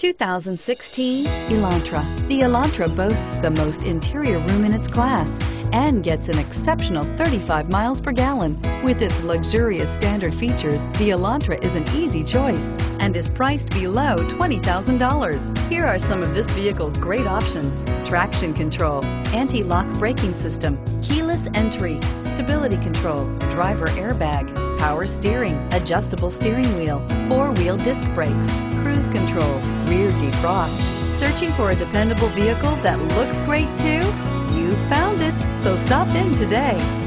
2016 Elantra. The Elantra boasts the most interior room in its class and gets an exceptional 35 miles per gallon. With its luxurious standard features, the Elantra is an easy choice and is priced below $20,000. Here are some of this vehicle's great options: traction control, anti-lock braking system, keyless entry, stability control, driver airbag, power steering, adjustable steering wheel, four-wheel disc brakes, cruise control, rear defrost. Searching for a dependable vehicle that looks great too? You found it, so stop in today.